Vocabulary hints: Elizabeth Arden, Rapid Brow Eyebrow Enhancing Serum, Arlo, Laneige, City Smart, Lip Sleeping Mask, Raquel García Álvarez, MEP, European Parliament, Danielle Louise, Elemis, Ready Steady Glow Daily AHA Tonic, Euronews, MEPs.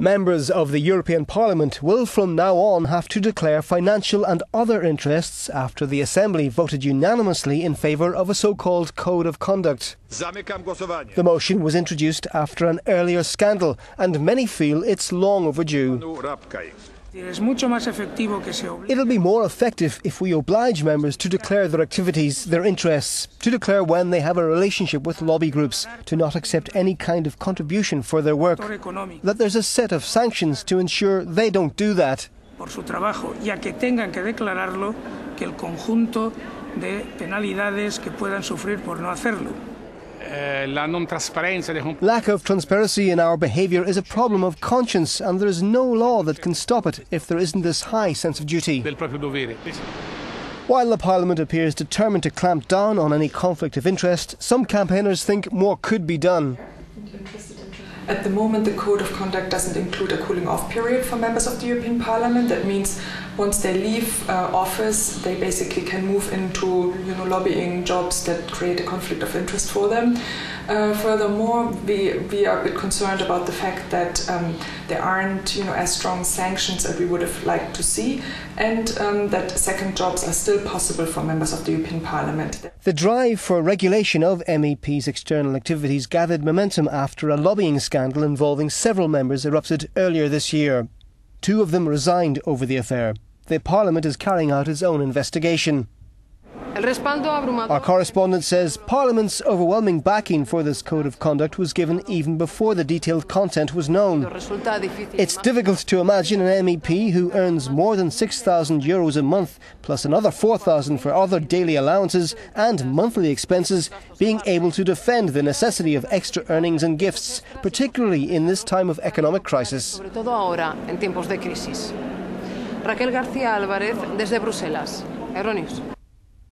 Members of the European Parliament will from now on have to declare financial and other interests after the Assembly voted unanimously in favour of a so-called code of conduct. The motion was introduced after an earlier scandal, and many feel it's long overdue. It'll be more effective if we oblige members to declare their activities, their interests, to declare when they have a relationship with lobby groups, to not accept any kind of contribution for their work, that there's a set of sanctions to ensure they don't do that. Lack of transparency in our behaviour is a problem of conscience, and there is no law that can stop it if there isn't this high sense of duty. While the Parliament appears determined to clamp down on any conflict of interest, some campaigners think more could be done. At the moment, the Code of Conduct doesn't include a cooling-off period for members of the European Parliament. That means once they leave office, they basically can move into lobbying jobs that create a conflict of interest for them. Furthermore, we are a bit concerned about the fact that there aren't as strong sanctions as we would have liked to see, and that second jobs are still possible for members of the European Parliament. The drive for regulation of MEPs' external activities gathered momentum after a lobbying scandal involving several members erupted earlier this year. Two of them resigned over the affair. The Parliament is carrying out its own investigation. Our correspondent says Parliament's overwhelming backing for this code of conduct was given even before the detailed content was known. It's difficult to imagine an MEP who earns more than €6,000 a month, plus another €4,000 for other daily allowances and monthly expenses, being able to defend the necessity of extra earnings and gifts, particularly in this time of economic crisis. Raquel García Álvarez, desde Bruselas, Euronews.